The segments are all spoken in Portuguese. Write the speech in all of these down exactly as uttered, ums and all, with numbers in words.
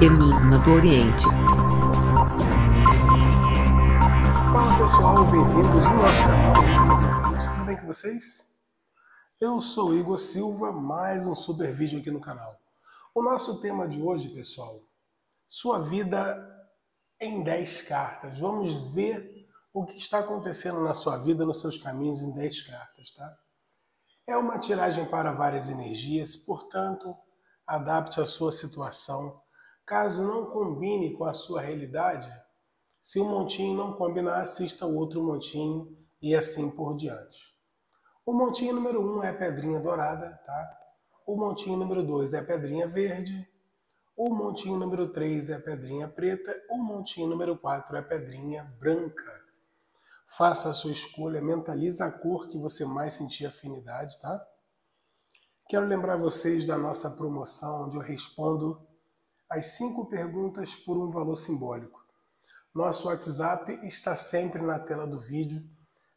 Enigma do Oriente. Fala pessoal, bem-vindos ao nosso canal. Tudo bem com vocês? Eu sou o Igor Silva, mais um super vídeo aqui no canal. O nosso tema de hoje, pessoal, sua vida em dez cartas. Vamos ver o que está acontecendo na sua vida, nos seus caminhos em dez cartas, tá? É uma tiragem para várias energias, portanto, adapte a sua situação. Caso não combine com a sua realidade, se um montinho não combinar, assista o outro montinho e assim por diante. O montinho número um é a pedrinha dourada, tá? O montinho número dois é a pedrinha verde. O montinho número três é a pedrinha preta. O montinho número quatro é a pedrinha branca. Faça a sua escolha, mentaliza a cor que você mais sentir afinidade, tá? Quero lembrar vocês da nossa promoção, onde eu respondo as cinco perguntas por um valor simbólico. Nosso WhatsApp está sempre na tela do vídeo.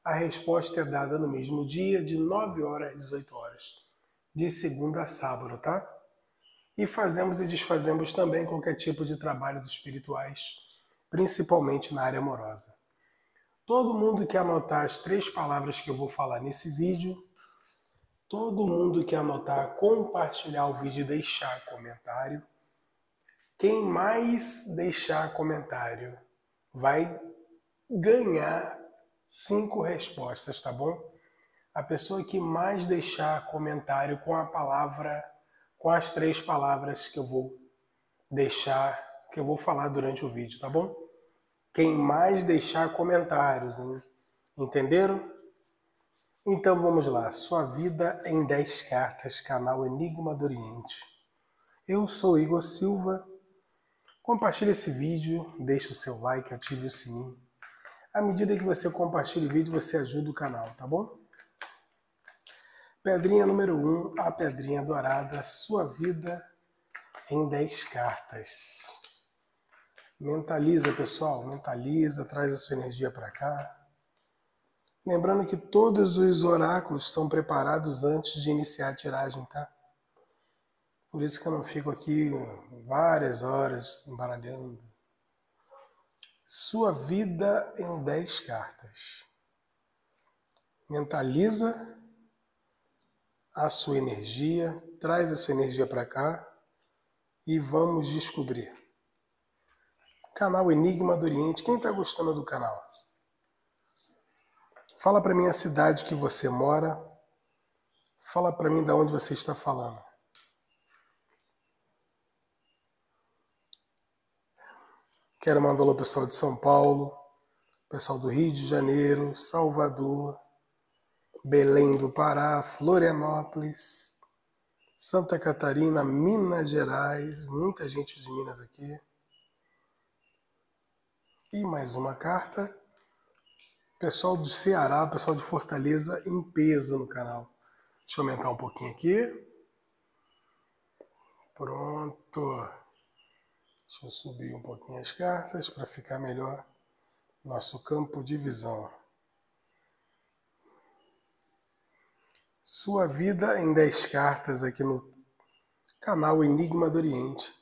A resposta é dada no mesmo dia, de nove horas às dezoito horas, de segunda a sábado, tá? E fazemos e desfazemos também qualquer tipo de trabalhos espirituais, principalmente na área amorosa. Todo mundo que anotar as três palavras que eu vou falar nesse vídeo, todo mundo que anotar, compartilhar o vídeo e deixar comentário, quem mais deixar comentário vai ganhar cinco respostas, tá bom? A pessoa que mais deixar comentário com a palavra, com as três palavras que eu vou deixar, que eu vou falar durante o vídeo, tá bom? Quem mais deixar comentários, hein? Entenderam? Então vamos lá. Sua vida em dez cartas, canal Enigma do Oriente. Eu sou Igor Silva. Compartilhe esse vídeo, deixe o seu like, ative o sininho. À medida que você compartilha o vídeo, você ajuda o canal, tá bom? Pedrinha número um, a pedrinha dourada, sua vida em dez cartas. Mentaliza, pessoal, mentaliza, traz a sua energia para cá. Lembrando que todos os oráculos são preparados antes de iniciar a tiragem, tá? Por isso que eu não fico aqui várias horas embaralhando. Sua vida em dez cartas. Mentaliza a sua energia, traz a sua energia para cá e vamos descobrir. Canal Enigma do Oriente. Quem está gostando do canal? Fala para mim a cidade que você mora. Fala para mim de onde você está falando. Quero mandar o pessoal de São Paulo, pessoal do Rio de Janeiro, Salvador, Belém do Pará, Florianópolis, Santa Catarina, Minas Gerais. Muita gente de Minas aqui. E mais uma carta, pessoal do Ceará, pessoal de Fortaleza em peso no canal. Deixa eu aumentar um pouquinho aqui. Pronto. Deixa eu subir um pouquinho as cartas para ficar melhor nosso campo de visão. Sua vida em dez cartas aqui no canal Enigma do Oriente.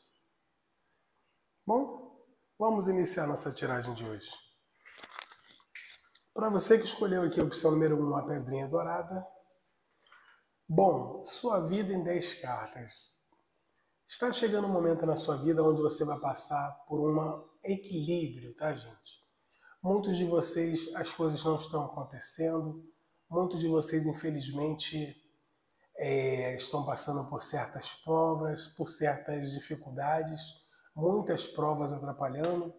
Bom? Vamos iniciar nossa tiragem de hoje. Para você que escolheu aqui a opção número um, a pedrinha dourada. Bom, sua vida em dez cartas. Está chegando um momento na sua vida onde você vai passar por um equilíbrio, tá, gente? Muitos de vocês, as coisas não estão acontecendo. Muitos de vocês, infelizmente, é, estão passando por certas provas, por certas dificuldades. Muitas provas atrapalhando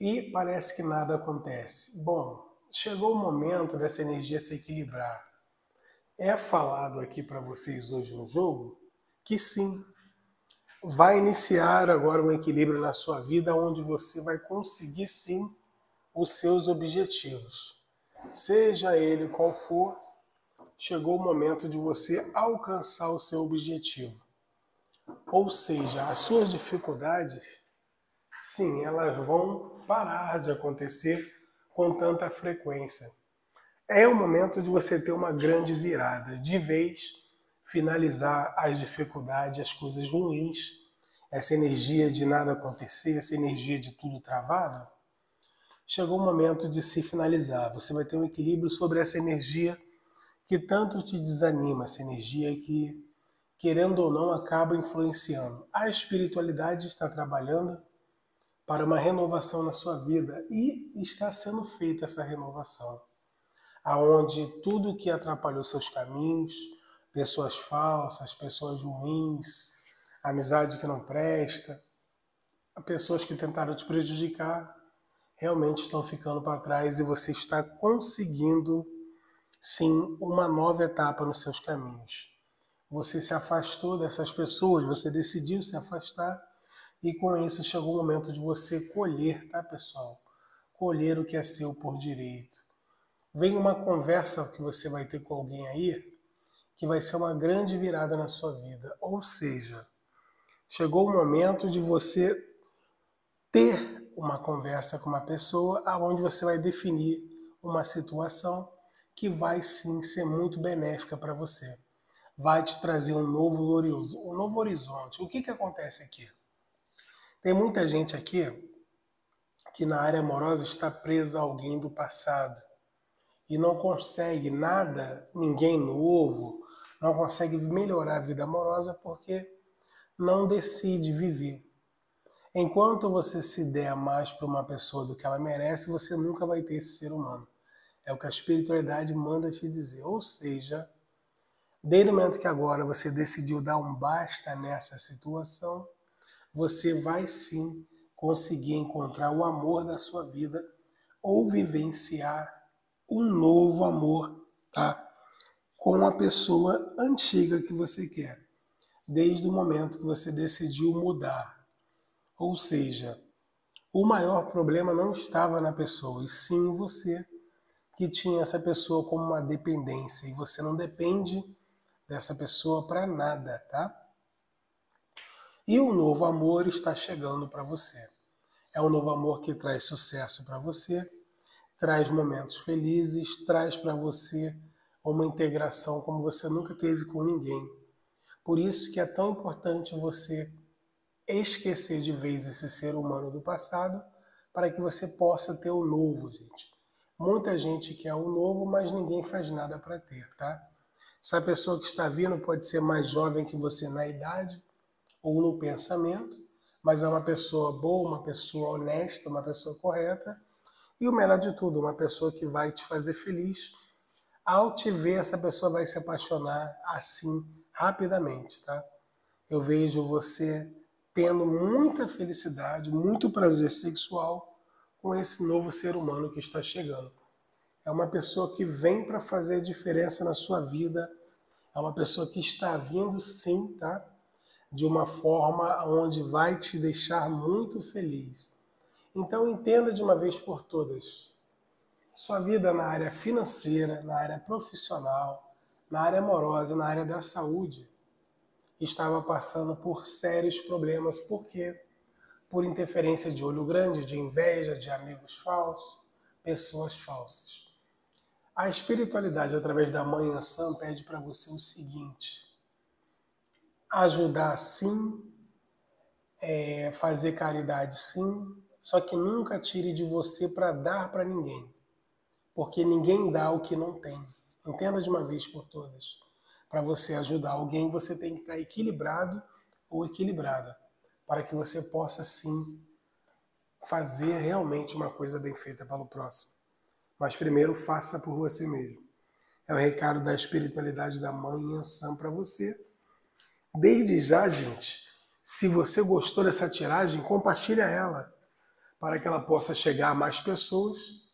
e parece que nada acontece. Bom, chegou o momento dessa energia se equilibrar. É falado aqui para vocês hoje no jogo que sim, vai iniciar agora um equilíbrio na sua vida onde você vai conseguir sim os seus objetivos. Seja ele qual for, chegou o momento de você alcançar o seu objetivo. Ou seja, as suas dificuldades, sim, elas vão parar de acontecer com tanta frequência. É o momento de você ter uma grande virada, de vez finalizar as dificuldades, as coisas ruins essa energia de nada acontecer, essa energia de tudo travado, chegou o momento de se finalizar. Você vai ter um equilíbrio sobre essa energia que tanto te desanima, essa energia que, querendo ou não, acaba influenciando. A espiritualidade está trabalhando para uma renovação na sua vida e está sendo feita essa renovação, aonde tudo que atrapalhou seus caminhos, pessoas falsas, pessoas ruins, amizade que não presta, pessoas que tentaram te prejudicar, realmente estão ficando para trás e você está conseguindo, sim, uma nova etapa nos seus caminhos. Você se afastou dessas pessoas, você decidiu se afastar e com isso chegou o momento de você colher, tá, pessoal? Colher o que é seu por direito. Vem uma conversa que você vai ter com alguém aí, que vai ser uma grande virada na sua vida. Ou seja, chegou o momento de você ter uma conversa com uma pessoa aonde você vai definir uma situação que vai sim ser muito benéfica para você. Vai te trazer um novo glorioso, um novo horizonte. O que que acontece aqui? Tem muita gente aqui que na área amorosa está presa a alguém do passado e não consegue nada, ninguém novo, não consegue melhorar a vida amorosa porque não decide viver. Enquanto você se der mais para uma pessoa do que ela merece, você nunca vai ter esse ser humano. É o que a espiritualidade manda te dizer. Ou seja, desde o momento que agora você decidiu dar um basta nessa situação, você vai sim conseguir encontrar o amor da sua vida ou vivenciar um novo amor, tá? Com a pessoa antiga que você quer, desde o momento que você decidiu mudar. Ou seja, o maior problema não estava na pessoa, e sim você, que tinha essa pessoa como uma dependência, e você não depende dessa pessoa para nada, tá? E o novo amor está chegando para você. É um novo amor que traz sucesso para você, traz momentos felizes, traz para você uma integração como você nunca teve com ninguém. Por isso que é tão importante você esquecer de vez esse ser humano do passado para que você possa ter o novo, gente. Muita gente quer o novo, mas ninguém faz nada para ter, tá? Essa pessoa que está vindo pode ser mais jovem que você na idade ou no pensamento, mas é uma pessoa boa, uma pessoa honesta, uma pessoa correta, e o melhor de tudo, uma pessoa que vai te fazer feliz. Ao te ver, essa pessoa vai se apaixonar assim, rapidamente, tá? Eu vejo você tendo muita felicidade, muito prazer sexual com esse novo ser humano que está chegando. É uma pessoa que vem para fazer diferença na sua vida, é uma pessoa que está vindo sim, tá? De uma forma onde vai te deixar muito feliz. Então entenda de uma vez por todas, sua vida na área financeira, na área profissional, na área amorosa, na área da saúde, estava passando por sérios problemas. Por quê? Por interferência de olho grande, de inveja, de amigos falsos, pessoas falsas. A espiritualidade, através da Manhã Sã, pede para você o seguinte: ajudar sim, é, fazer caridade sim, só que nunca tire de você para dar para ninguém, porque ninguém dá o que não tem. Entenda de uma vez por todas. Para você ajudar alguém, você tem que estar equilibrado ou equilibrada, para que você possa sim fazer realmente uma coisa bem feita pelo próximo. Mas primeiro faça por você mesmo. É o recado da espiritualidade da Mãe Iansã para você. Desde já, gente, se você gostou dessa tiragem, compartilha ela, para que ela possa chegar a mais pessoas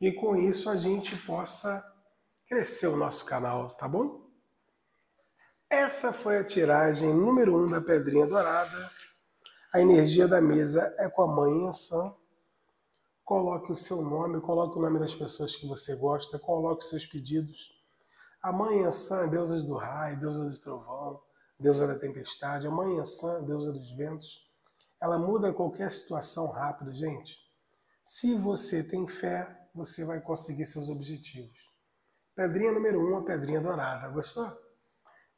e com isso a gente possa crescer o nosso canal, tá bom? Essa foi a tiragem número um da Pedrinha Dourada. A energia da mesa é com a Mãe Iansã. Coloque o seu nome, coloque o nome das pessoas que você gosta, coloque seus pedidos. A Mãe Iansã é deusa do raio, deusa do trovão, deusa da tempestade. A Mãe Iansã, deusa dos ventos. Ela muda qualquer situação rápido, gente. Se você tem fé, você vai conseguir seus objetivos. Pedrinha número um, a Pedrinha Dourada. Gostou?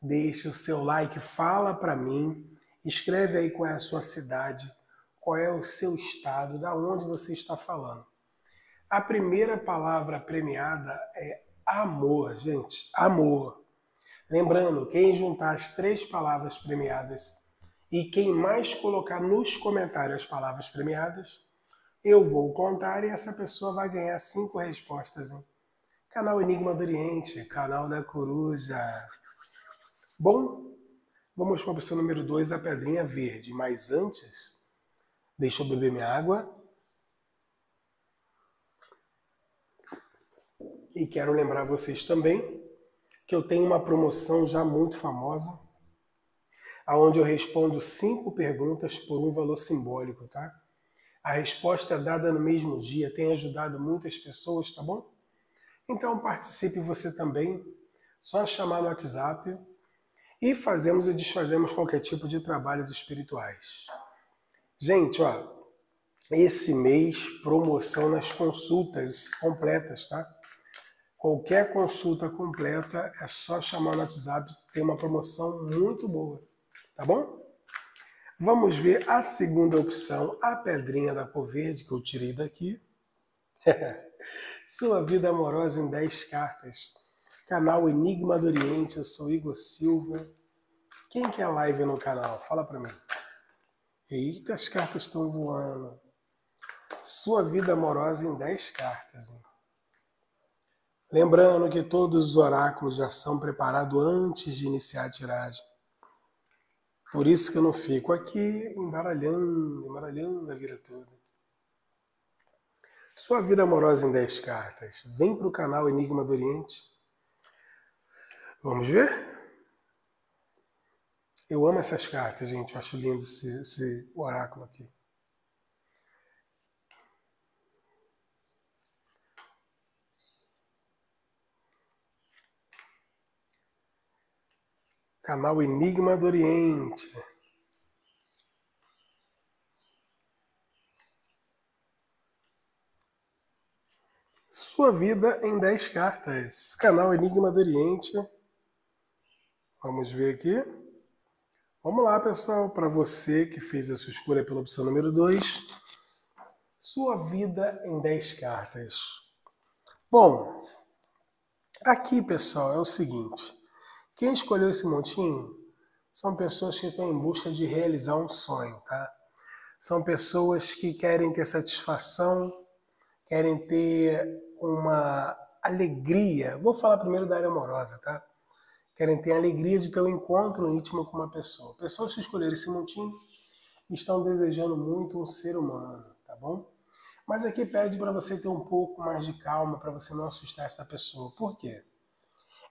Deixe o seu like, fala para mim. Escreve aí qual é a sua cidade, qual é o seu estado, da onde você está falando. A primeira palavra premiada é amor, gente, amor. Lembrando, quem juntar as três palavras premiadas e quem mais colocar nos comentários as palavras premiadas, eu vou contar e essa pessoa vai ganhar cinco respostas, hein? Canal Enigma do Oriente, canal da Coruja. Bom, vamos para a opção número dois, a pedrinha verde. Mas antes, deixa eu beber minha água. E quero lembrar vocês também que eu tenho uma promoção já muito famosa, onde eu respondo cinco perguntas por um valor simbólico, tá? A resposta dada no mesmo dia tem ajudado muitas pessoas, tá bom? Então participe você também, só chamar no WhatsApp e fazemos e desfazemos qualquer tipo de trabalhos espirituais. Gente, ó, esse mês promoção nas consultas completas, tá? Qualquer consulta completa é só chamar no WhatsApp, tem uma promoção muito boa, tá bom? Vamos ver a segunda opção, a pedrinha da cor verde que eu tirei daqui. Sua vida amorosa em dez cartas. Canal Enigma do Oriente, eu sou Igor Silva. Quem quer live no canal? Fala pra mim. Eita, as cartas estão voando. Sua vida amorosa em dez cartas, hein? Lembrando que todos os oráculos já são preparados antes de iniciar a tiragem. Por isso que eu não fico aqui embaralhando, embaralhando a vida toda. Sua vida amorosa em dez cartas. Vem para o canal Enigma do Oriente. Vamos ver? Eu amo essas cartas, gente. Eu acho lindo esse, esse oráculo aqui. Canal Enigma do Oriente. Sua vida em dez cartas. Canal Enigma do Oriente. Vamos ver aqui. Vamos lá, pessoal. Para você que fez a sua escolha pela opção número dois. Sua vida em dez cartas. Bom, aqui, pessoal, é o seguinte. Quem escolheu esse montinho são pessoas que estão em busca de realizar um sonho, tá? São pessoas que querem ter satisfação, querem ter uma alegria. Vou falar primeiro da área amorosa, tá? Querem ter a alegria de ter um encontro íntimo com uma pessoa. Pessoas que escolheram esse montinho estão desejando muito um ser humano, tá bom? Mas aqui pede para você ter um pouco mais de calma, para você não assustar essa pessoa. Por quê?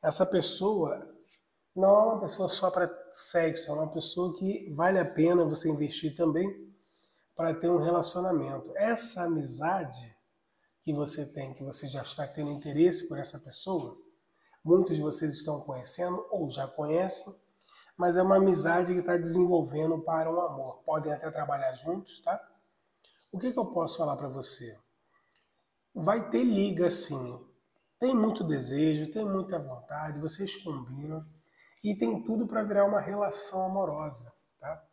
Essa pessoa... não é uma pessoa só para sexo, é uma pessoa que vale a pena você investir também para ter um relacionamento. Essa amizade que você tem, que você já está tendo interesse por essa pessoa, muitos de vocês estão conhecendo ou já conhecem, mas é uma amizade que está desenvolvendo para um amor. Podem até trabalhar juntos, tá? O que que eu posso falar para você? Vai ter liga, sim. Tem muito desejo, tem muita vontade, vocês combinam. E tem tudo para virar uma relação amorosa, tá?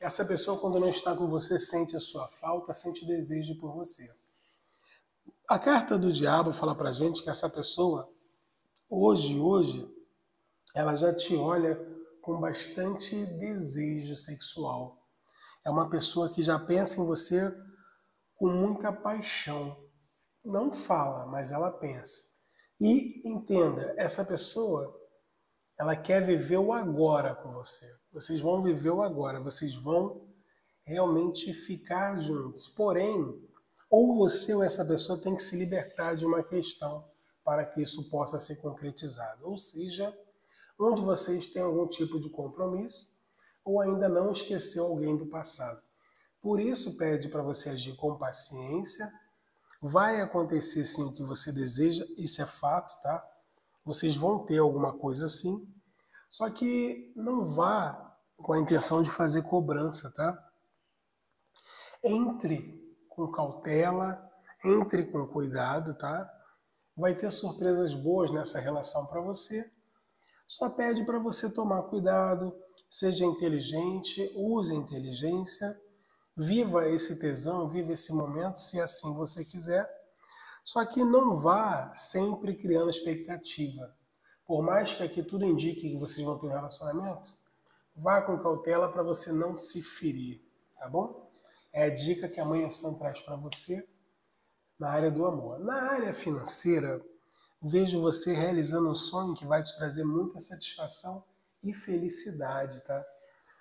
Essa pessoa, quando não está com você, sente a sua falta, sente desejo por você. A carta do diabo fala pra gente que essa pessoa, hoje, hoje, ela já te olha com bastante desejo sexual. É uma pessoa que já pensa em você com muita paixão. Não fala, mas ela pensa. E entenda, essa pessoa... ela quer viver o agora com você. Vocês vão viver o agora. Vocês vão realmente ficar juntos. Porém, ou você ou essa pessoa tem que se libertar de uma questão para que isso possa ser concretizado. Ou seja, um de vocês tem algum tipo de compromisso ou ainda não esqueceu alguém do passado. Por isso, pede para você agir com paciência. Vai acontecer sim o que você deseja. Isso é fato, tá? Vocês vão ter alguma coisa assim, só que não vá com a intenção de fazer cobrança, tá? Entre com cautela, entre com cuidado, tá? Vai ter surpresas boas nessa relação para você, só pede para você tomar cuidado, seja inteligente, use a inteligência, viva esse tesão, viva esse momento, se assim você quiser. Só que não vá sempre criando expectativa. Por mais que aqui tudo indique que vocês vão ter um relacionamento, vá com cautela para você não se ferir, tá bom? É a dica que a Mãe Iansã traz para você na área do amor. Na área financeira, vejo você realizando um sonho que vai te trazer muita satisfação e felicidade, tá?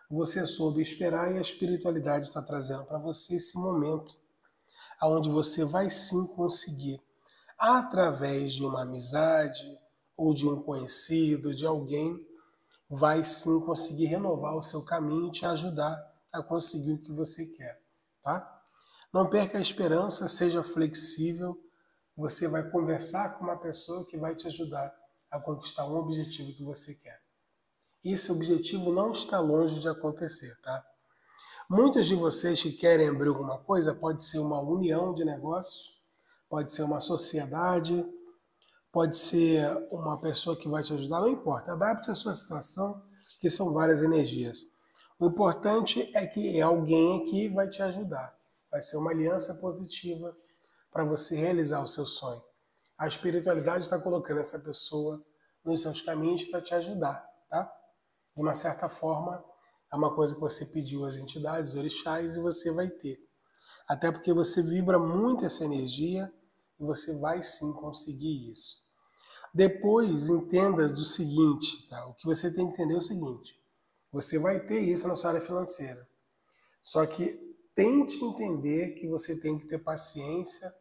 Você soube esperar e a espiritualidade está trazendo para você esse momento aonde você vai sim conseguir, através de uma amizade ou de um conhecido, de alguém, vai sim conseguir renovar o seu caminho e te ajudar a conseguir o que você quer, tá? Não perca a esperança, seja flexível. Você vai conversar com uma pessoa que vai te ajudar a conquistar um objetivo que você quer. Esse objetivo não está longe de acontecer, tá? Muitos de vocês que querem abrir alguma coisa, pode ser uma união de negócios, pode ser uma sociedade, pode ser uma pessoa que vai te ajudar, não importa. Adapte a sua situação, que são várias energias. O importante é que alguém aqui vai te ajudar. Vai ser uma aliança positiva para você realizar o seu sonho. A espiritualidade está colocando essa pessoa nos seus caminhos para te ajudar, tá? De uma certa forma, é uma coisa que você pediu às entidades, orixás, e você vai ter. Até porque você vibra muito essa energia e você vai sim conseguir isso. Depois, entenda do seguinte, tá? O que você tem que entender é o seguinte. Você vai ter isso na sua área financeira. Só que tente entender que você tem que ter paciência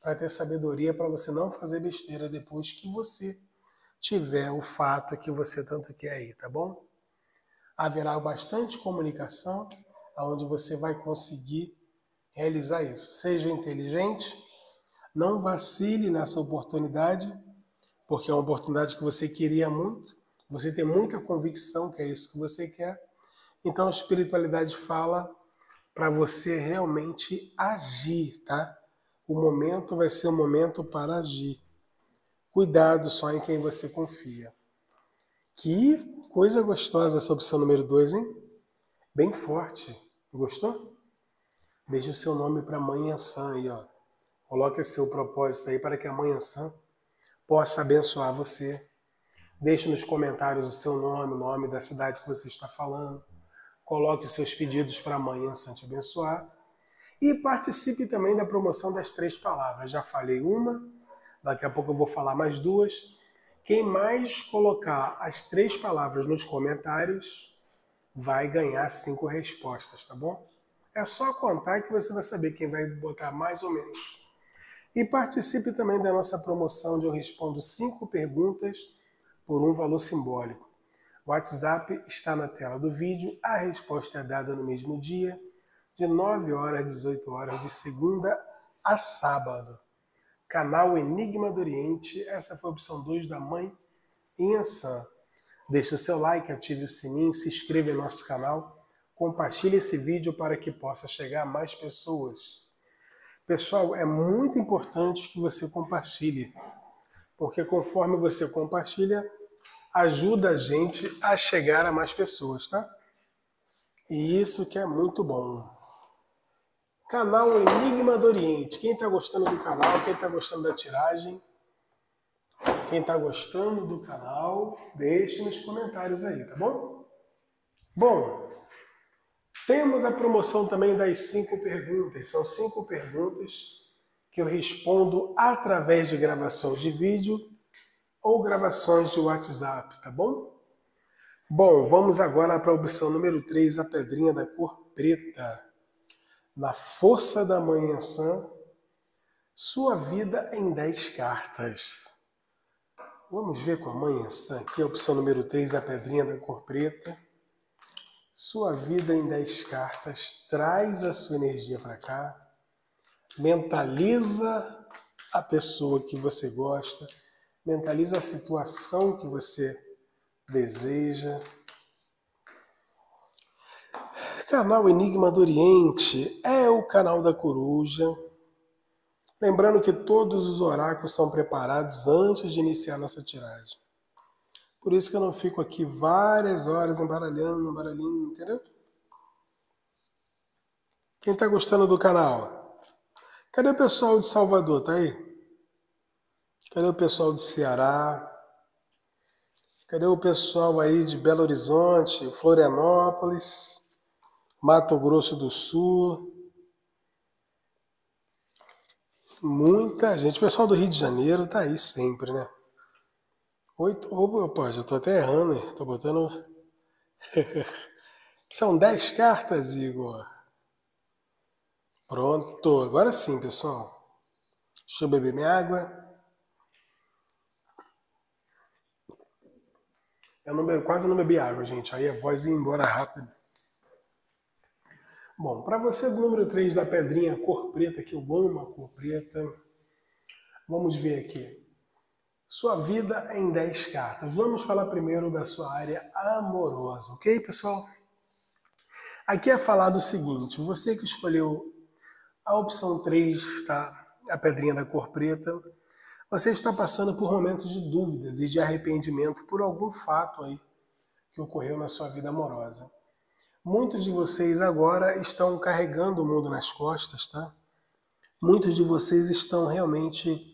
para ter sabedoria, para você não fazer besteira depois que você tiver o fato que você tanto quer aí, tá bom? Haverá bastante comunicação, onde você vai conseguir realizar isso. Seja inteligente, não vacile nessa oportunidade, porque é uma oportunidade que você queria muito, você tem muita convicção que é isso que você quer. Então a espiritualidade fala para você realmente agir, tá? O momento vai ser um momento para agir. Cuidado só em quem você confia. Que coisa gostosa essa opção número dois, hein? Bem forte. Gostou? Deixe o seu nome para a Mãe Iansã aí, ó. Coloque seu propósito aí para que a Mãe Iansã possa abençoar você. Deixe nos comentários o seu nome, o nome da cidade que você está falando. Coloque os seus pedidos para a Mãe Iansã te abençoar. E participe também da promoção das três palavras. Já falei uma. Daqui a pouco eu vou falar mais duas. Quem mais colocar as três palavras nos comentários vai ganhar cinco respostas, tá bom? É só contar que você vai saber quem vai botar mais ou menos. E participe também da nossa promoção, onde eu respondo cinco perguntas por um valor simbólico. O WhatsApp está na tela do vídeo. A resposta é dada no mesmo dia, de nove horas às dezoito horas, de segunda a sábado. Canal Enigma do Oriente, essa foi a opção dois da Mãe Iansã. Deixe o seu like, ative o sininho, se inscreva em nosso canal, compartilhe esse vídeo para que possa chegar a mais pessoas. Pessoal, é muito importante que você compartilhe, porque conforme você compartilha, ajuda a gente a chegar a mais pessoas, tá? E isso que é muito bom. Canal Enigma do Oriente. Quem está gostando do canal, quem está gostando da tiragem, quem está gostando do canal, deixe nos comentários aí, tá bom? Bom, temos a promoção também das cinco perguntas. São cinco perguntas que eu respondo através de gravações de vídeo ou gravações de WhatsApp, tá bom? Bom, vamos agora para a opção número três, a pedrinha da cor preta. Na força da Mãe Iansã, sua vida em dez cartas. Vamos ver com a Mãe Iansã aqui, a opção número três, da pedrinha da cor preta. Sua vida em dez cartas, traz a sua energia para cá, mentaliza a pessoa que você gosta, mentaliza a situação que você deseja. Canal Enigma do Oriente é o canal da coruja. Lembrando que todos os oráculos são preparados antes de iniciar nossa tiragem. Por isso que eu não fico aqui várias horas embaralhando, embaralhando, entendeu? Quem está gostando do canal? Cadê o pessoal de Salvador? Tá aí? Cadê o pessoal de Ceará? Cadê o pessoal aí de Belo Horizonte, Florianópolis, Mato Grosso do Sul? Muita gente. O pessoal do Rio de Janeiro tá aí sempre, né? Oito. Opa, já tô até errando, hein? Tô botando. São dez cartas, Igor. Pronto. Agora sim, pessoal. Deixa eu beber minha água. Eu não bebo, quase não bebi água, gente. Aí a voz ia embora rápido. Bbom, para você do número três da pedrinha, cor preta, que eu amo a cor preta. Vamos ver aqui. Sua vida em dez cartas. Vamos falar primeiro da sua área amorosa, ok, pessoal? Aqui é falado o seguinte. Você que escolheu a opção três, tá? A pedrinha da cor preta. Você está passando por momentos de dúvidas e de arrependimento por algum fato aí que ocorreu na sua vida amorosa. Muitos de vocês agora estão carregando o mundo nas costas, tá? Muitos de vocês estão realmente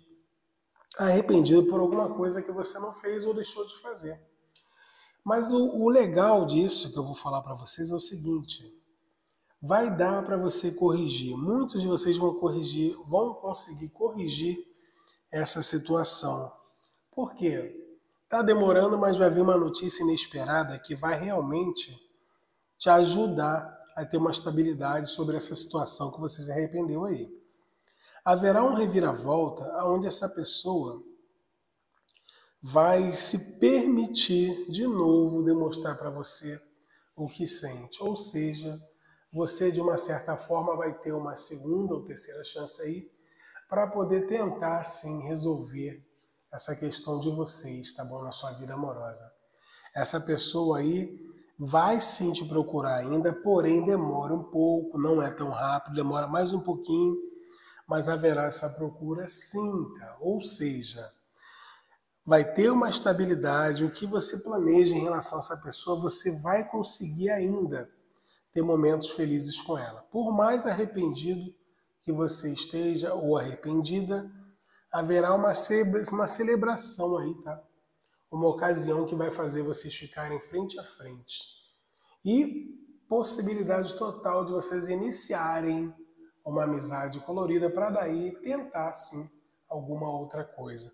arrependidos por alguma coisa que você não fez ou deixou de fazer. Mas o, o legal disso que eu vou falar para vocês é o seguinte. Vai dar para você corrigir. Muitos de vocês vão corrigir, vão conseguir corrigir essa situação. Por quê? Tá demorando, mas vai vir uma notícia inesperada que vai realmente te ajudar a ter uma estabilidade sobre essa situação que você se arrependeu aí. Haverá um reviravolta onde essa pessoa vai se permitir de novo demonstrar para você o que sente. Ou seja, você de uma certa forma vai ter uma segunda ou terceira chance aí para poder tentar, sim, resolver essa questão de vocês, tá bom? Na sua vida amorosa. Essa pessoa aí vai, sim, te procurar ainda, porém demora um pouco, não é tão rápido, demora mais um pouquinho, mas haverá essa procura, sim, tá? Ou seja, vai ter uma estabilidade, o que você planeja em relação a essa pessoa, você vai conseguir ainda ter momentos felizes com ela. Por mais arrependido que você esteja ou arrependida, haverá uma, ce uma celebração aí, tá? Uma ocasião que vai fazer vocês ficarem frente a frente. E possibilidade total de vocês iniciarem uma amizade colorida para daí tentar, sim, alguma outra coisa.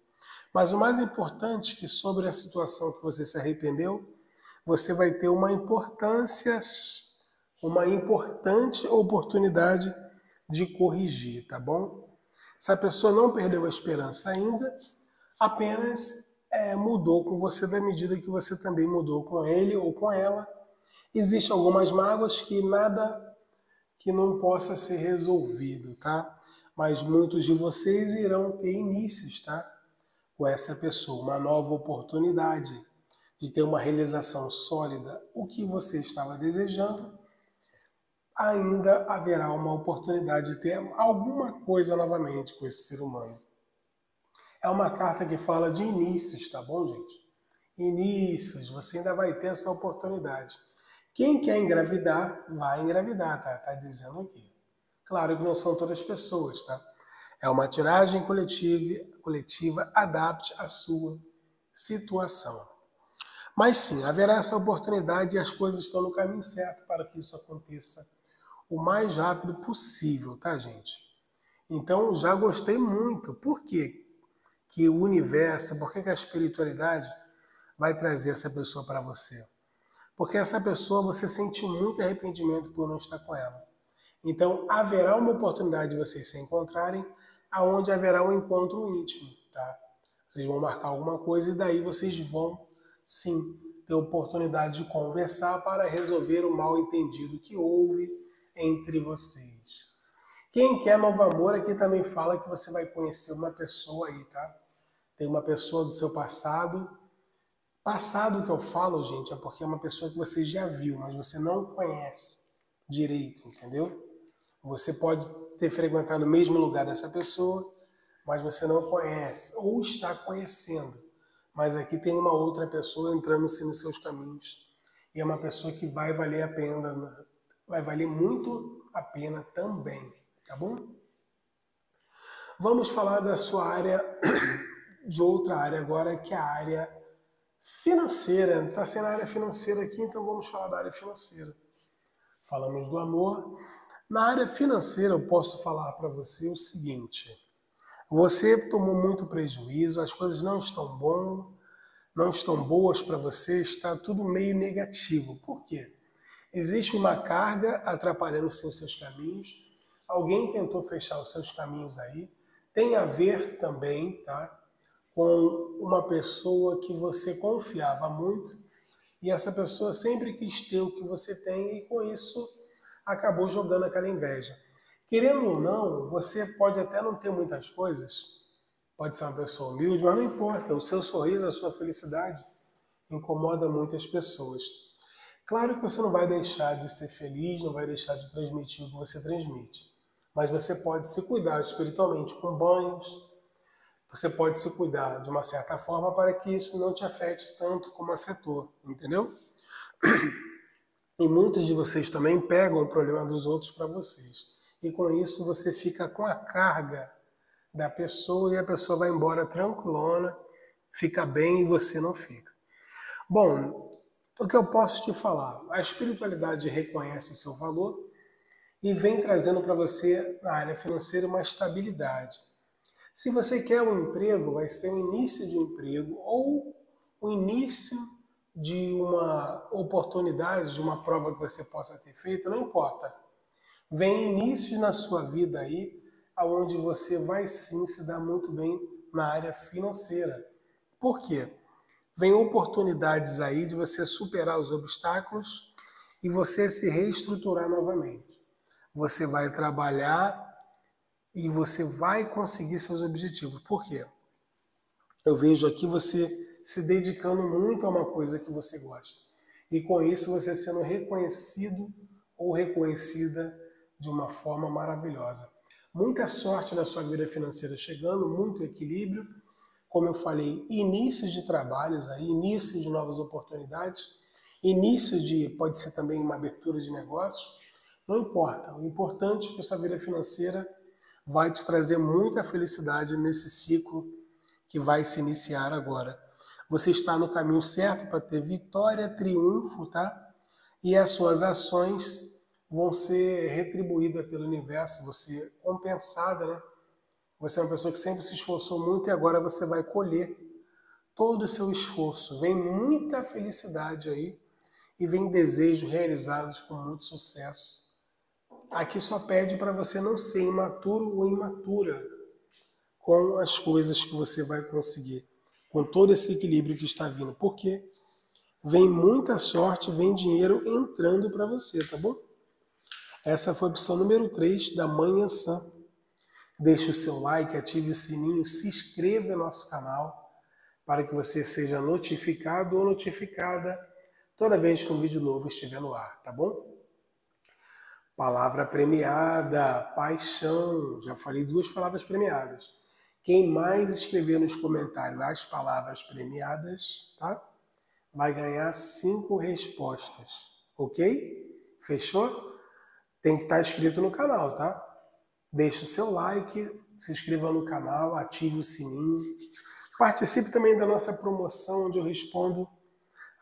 Mas o mais importante é que sobre a situação que você se arrependeu, você vai ter uma importância, uma importante oportunidade de corrigir, tá bom? Se a pessoa não perdeu a esperança ainda, apenas é, mudou com você da medida que você também mudou com ele ou com ela. Existem algumas mágoas que nada que não possa ser resolvido, tá? Mas muitos de vocês irão ter inícios, tá? Com essa pessoa, uma nova oportunidade de ter uma realização sólida, o que você estava desejando. Ainda haverá uma oportunidade de ter alguma coisa novamente com esse ser humano. É uma carta que fala de inícios, tá bom, gente? Inícios, você ainda vai ter essa oportunidade. Quem quer engravidar, vai engravidar, tá? Tá dizendo aqui. Claro que não são todas as pessoas, tá? É uma tiragem coletiva, coletiva, adapte à sua situação. Mas sim, haverá essa oportunidade e as coisas estão no caminho certo para que isso aconteça o mais rápido possível, tá, gente? Então, já gostei muito. Por quê? Que o universo, por que que a espiritualidade vai trazer essa pessoa para você? Porque essa pessoa, você sente muito arrependimento por não estar com ela. Então, haverá uma oportunidade de vocês se encontrarem, aonde haverá um encontro íntimo, tá? Vocês vão marcar alguma coisa e daí vocês vão, sim, ter oportunidade de conversar para resolver o mal entendido que houve entre vocês. Quem quer novo amor aqui também fala que você vai conhecer uma pessoa aí, tá? Tem uma pessoa do seu passado. Passado que eu falo, gente, é porque é uma pessoa que você já viu, mas você não conhece direito, entendeu? Você pode ter frequentado o mesmo lugar dessa pessoa, mas você não conhece ou está conhecendo. mas aqui tem uma outra pessoa entrando-se nos seus caminhos. E é uma pessoa que vai valer a pena, né? Vai valer muito a pena também, tá bom? Vamos falar da sua área, de outra área agora, que é a área financeira. Está sendo a área financeira aqui, então vamos falar da área financeira. Falamos do amor. Na área financeira eu posso falar para você o seguinte: você tomou muito prejuízo, as coisas não estão bom, não estão boas para você, está tudo meio negativo. Por quê? Existe uma carga atrapalhando os seus caminhos, alguém tentou fechar os seus caminhos aí, tem a ver também, tá, com uma pessoa que você confiava muito e essa pessoa sempre quis ter o que você tem e com isso acabou jogando aquela inveja. Querendo ou não, você pode até não ter muitas coisas, pode ser uma pessoa humilde, mas não importa, o seu sorriso, a sua felicidade incomoda muitas pessoas. Claro que você não vai deixar de ser feliz, não vai deixar de transmitir o que você transmite, mas você pode se cuidar espiritualmente com banhos, você pode se cuidar de uma certa forma para que isso não te afete tanto como afetou, entendeu? E muitos de vocês também pegam o problema dos outros para vocês. E com isso você fica com a carga da pessoa e a pessoa vai embora tranquilona, fica bem e você não fica. Bom, o que eu posso te falar? A espiritualidade reconhece seu valor e vem trazendo para você, na área financeira, uma estabilidade. Se você quer um emprego, vai ter o início de um emprego ou o início de uma oportunidade, de uma prova que você possa ter feito, não importa. Vem inícios na sua vida aí, aonde você vai sim se dar muito bem na área financeira. Por quê? Vem oportunidades aí de você superar os obstáculos e você se reestruturar novamente. Você vai trabalhar e você vai conseguir seus objetivos. Por quê? Eu vejo aqui você se dedicando muito a uma coisa que você gosta. E com isso você sendo reconhecido ou reconhecida de uma forma maravilhosa. Muita sorte na sua vida financeira chegando, muito equilíbrio, como eu falei, inícios de trabalhos, aí, início de novas oportunidades, início de, pode ser também uma abertura de negócios, não importa, o importante é que a sua vida financeira vai te trazer muita felicidade nesse ciclo que vai se iniciar agora. Você está no caminho certo para ter vitória, triunfo, tá? E as suas ações vão ser retribuídas pelo universo, você compensada, né? Você é uma pessoa que sempre se esforçou muito e agora você vai colher todo o seu esforço. Vem muita felicidade aí e vem desejos realizados com muito sucesso. Aqui só pede para você não ser imaturo ou imatura com as coisas que você vai conseguir, com todo esse equilíbrio que está vindo. Porque vem muita sorte, vem dinheiro entrando para você, tá bom? Essa foi a opção número três da Manhã Sã. Deixe o seu like, ative o sininho, se inscreva no nosso canal para que você seja notificado ou notificada toda vez que um vídeo novo estiver no ar, tá bom? Palavra premiada, paixão, já falei duas palavras premiadas. Quem mais escrever nos comentários as palavras premiadas, tá? Vai ganhar cinco respostas, ok? Fechou? Tem que estar inscrito no canal, tá? Deixe o seu like, se inscreva no canal, ative o sininho. Participe também da nossa promoção, onde eu respondo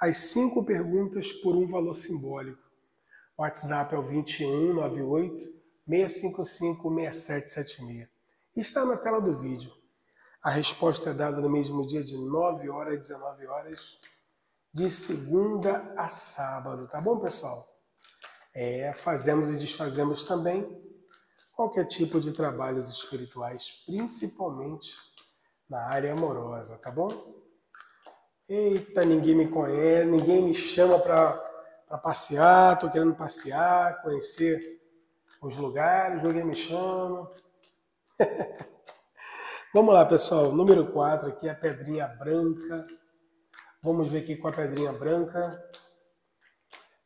as cinco perguntas por um valor simbólico. O WhatsApp é o vinte e um, noventa e oito, seiscentos e cinquenta e cinco, sessenta e sete setenta e seis. Está na tela do vídeo. A resposta é dada no mesmo dia de nove horas a dezenove horas, de segunda a sábado, tá bom, pessoal? É, fazemos e desfazemos também qualquer tipo de trabalhos espirituais, principalmente na área amorosa, tá bom? Eita, ninguém me conhece, ninguém me chama para passear, tô querendo passear, conhecer os lugares, ninguém me chama. Vamos lá, pessoal, número quatro aqui é a pedrinha branca. Vamos ver aqui com a pedrinha branca.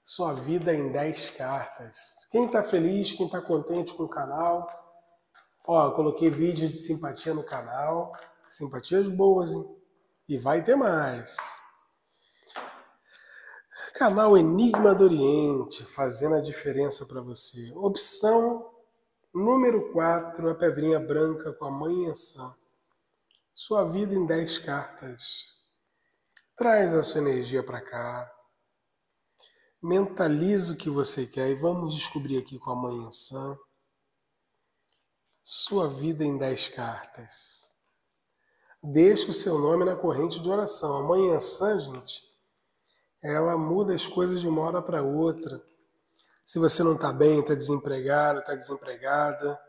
Sua vida em dez cartas. Quem está feliz, quem está contente com o canal. Ó, eu coloquei vídeos de simpatia no canal. Simpatias boas, hein? E vai ter mais. Canal Enigma do Oriente, fazendo a diferença para você. Opção número quatro, a pedrinha branca com a Mãe Iansã. Sua vida em dez cartas. Traz a sua energia para cá. Mentaliza o que você quer e vamos descobrir aqui com a Mãe Iansã. Sua vida em dez cartas. Deixe o seu nome na corrente de oração. A Mãe Iansã, gente, ela muda as coisas de uma hora para outra. Se você não está bem, está desempregado, está desempregada,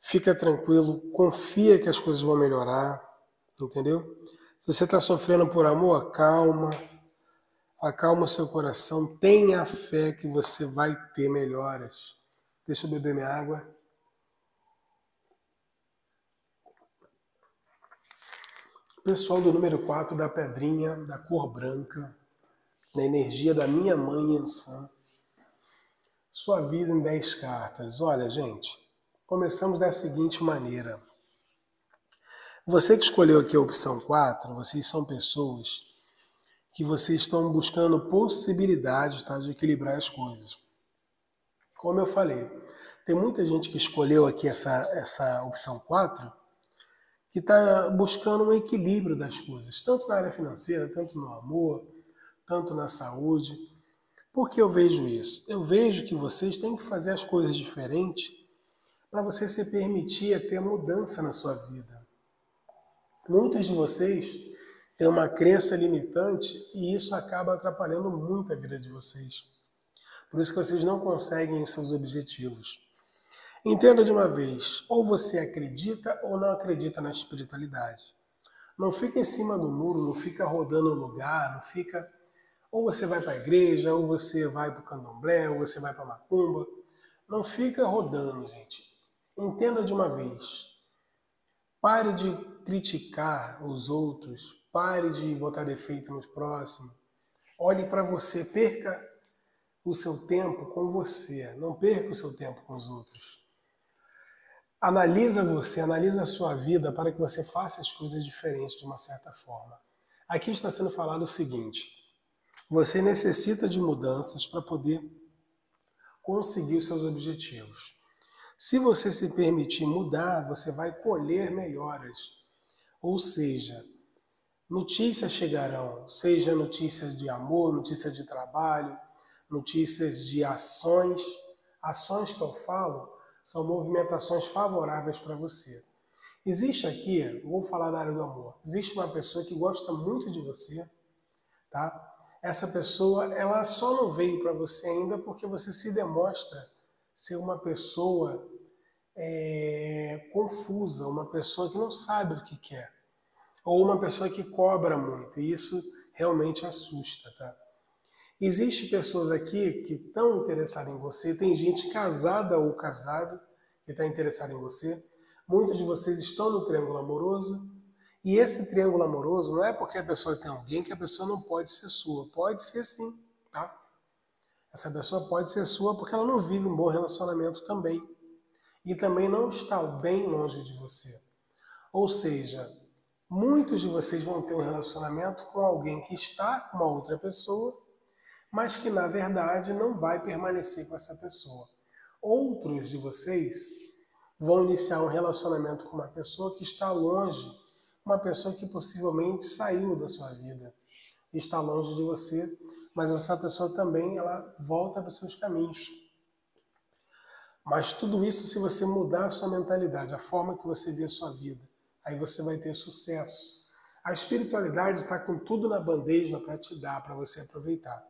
fica tranquilo, confia que as coisas vão melhorar, entendeu? Se você está sofrendo por amor, acalma, acalma o seu coração, tenha fé que você vai ter melhoras. Deixa eu beber minha água. Pessoal do número quatro, da pedrinha, da cor branca, da energia da minha Mãe Iansã. Sua vida em dez cartas. Olha, gente, começamos da seguinte maneira. Você que escolheu aqui a opção quatro, vocês são pessoas que vocês estão buscando possibilidades, tá, de equilibrar as coisas. Como eu falei, tem muita gente que escolheu aqui essa, essa opção quatro, que está buscando um equilíbrio das coisas, tanto na área financeira, tanto no amor, tanto na saúde. Por que eu vejo isso? Eu vejo que vocês têm que fazer as coisas diferentes para você se permitir ter mudança na sua vida. Muitos de vocês têm uma crença limitante e isso acaba atrapalhando muito a vida de vocês. Por isso que vocês não conseguem os seus objetivos. Entenda de uma vez, ou você acredita ou não acredita na espiritualidade. Não fica em cima do muro, não fica rodando o lugar, não fica... Ou você vai para a igreja, ou você vai para o candomblé, ou você vai para a macumba. Não fica rodando, gente. Entenda de uma vez. Pare de criticar os outros, pare de botar defeito nos próximos. Olhe para você, perca o seu tempo com você, não perca o seu tempo com os outros. Analisa você, analisa a sua vida para que você faça as coisas diferentes de uma certa forma. Aqui está sendo falado o seguinte, você necessita de mudanças para poder conseguir os seus objetivos. Se você se permitir mudar, você vai colher melhoras. Ou seja, notícias chegarão, seja notícias de amor, notícias de trabalho, notícias de ações. Ações que eu falo são movimentações favoráveis para você. Existe aqui, vou falar da área do amor, existe uma pessoa que gosta muito de você, tá? Essa pessoa, ela só não veio para você ainda porque você se demonstra ser uma pessoa é, confusa, uma pessoa que não sabe o que quer, ou uma pessoa que cobra muito, e isso realmente assusta, tá? Existem pessoas aqui que estão interessadas em você, tem gente casada ou casado que está interessada em você, muitos de vocês estão no triângulo amoroso, e esse triângulo amoroso não é porque a pessoa tem alguém que a pessoa não pode ser sua, pode ser sim, tá? Essa pessoa pode ser sua porque ela não vive um bom relacionamento também, e também não está bem longe de você. Ou seja, muitos de vocês vão ter um relacionamento com alguém que está com uma outra pessoa, mas que, na verdade, não vai permanecer com essa pessoa. Outros de vocês vão iniciar um relacionamento com uma pessoa que está longe, uma pessoa que possivelmente saiu da sua vida, está longe de você, mas essa pessoa também ela volta para os seus caminhos. Mas tudo isso se você mudar a sua mentalidade, a forma que você vê a sua vida, aí você vai ter sucesso. A espiritualidade está com tudo na bandeja para te dar, para você aproveitar.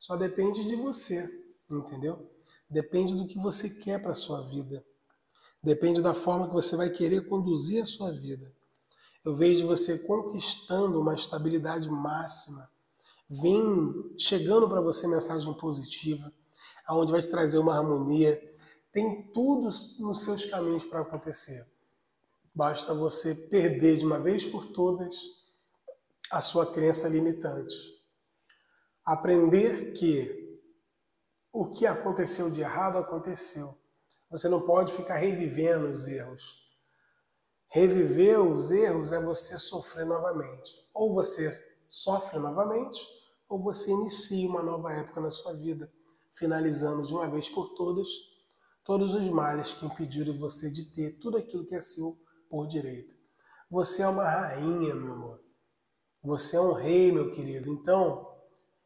Só depende de você, entendeu? Depende do que você quer para a sua vida. Depende da forma que você vai querer conduzir a sua vida. Eu vejo você conquistando uma estabilidade máxima. Vem chegando para você mensagem positiva, aonde vai te trazer uma harmonia. Tem tudo nos seus caminhos para acontecer. Basta você perder de uma vez por todas a sua crença limitante. Aprender que o que aconteceu de errado, aconteceu. Você não pode ficar revivendo os erros. Reviver os erros é você sofrer novamente. Ou você sofre novamente, ou você inicia uma nova época na sua vida, finalizando de uma vez por todas todos os males que impediram você de ter tudo aquilo que é seu por direito. Você é uma rainha, meu amor. Você é um rei, meu querido. Então,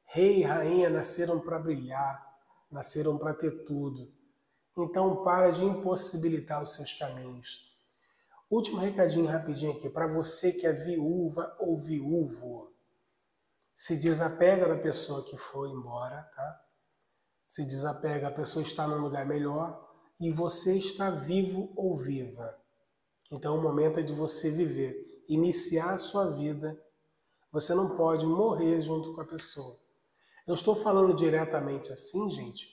rei e rainha nasceram para brilhar, nasceram para ter tudo. Então, para de impossibilitar os seus caminhos. Último recadinho rapidinho aqui, para você que é viúva ou viúvo, se desapega da pessoa que foi embora, tá? Se desapega, a pessoa está num lugar melhor e você está vivo ou viva. Então o momento é de você viver, iniciar a sua vida. Você não pode morrer junto com a pessoa. Eu estou falando diretamente assim, gente,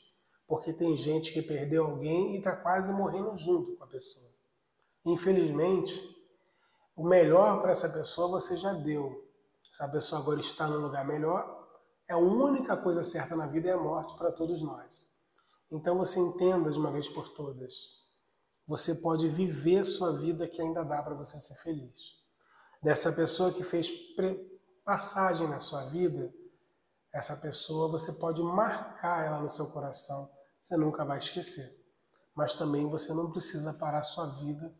porque tem gente que perdeu alguém e está quase morrendo junto com a pessoa. Infelizmente, o melhor para essa pessoa você já deu. Essa pessoa agora está num lugar melhor. É a única coisa certa na vida, é a morte para todos nós. Então você entenda de uma vez por todas. Você pode viver sua vida que ainda dá para você ser feliz. Dessa pessoa que fez passagem na sua vida, essa pessoa você pode marcar ela no seu coração. Você nunca vai esquecer. Mas também você não precisa parar sua vida,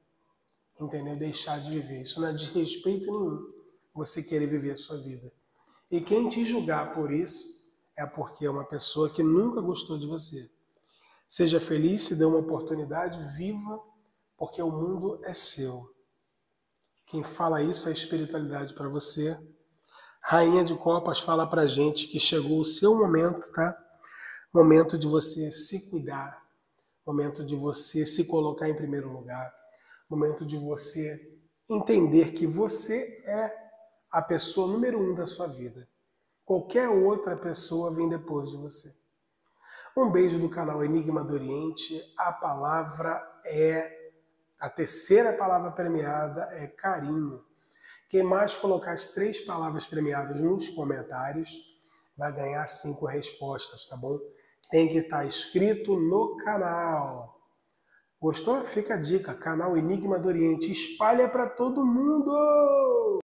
entendeu? Deixar de viver. Isso não é de respeito nenhum, você querer viver a sua vida. E quem te julgar por isso é porque é uma pessoa que nunca gostou de você. Seja feliz, se dê uma oportunidade, viva, porque o mundo é seu. Quem fala isso é espiritualidade para você. Rainha de Copas fala pra gente que chegou o seu momento, tá? Momento de você se cuidar, momento de você se colocar em primeiro lugar, momento de você entender que você é a pessoa número um da sua vida. Qualquer outra pessoa vem depois de você. Um beijo do canal Enigma do Oriente. A palavra é... A terceira palavra premiada é carinho. Quem mais colocar as três palavras premiadas nos comentários vai ganhar cinco respostas, tá bom? Tem que estar inscrito no canal. Gostou? Fica a dica. Canal Enigma do Oriente. Espalha para todo mundo!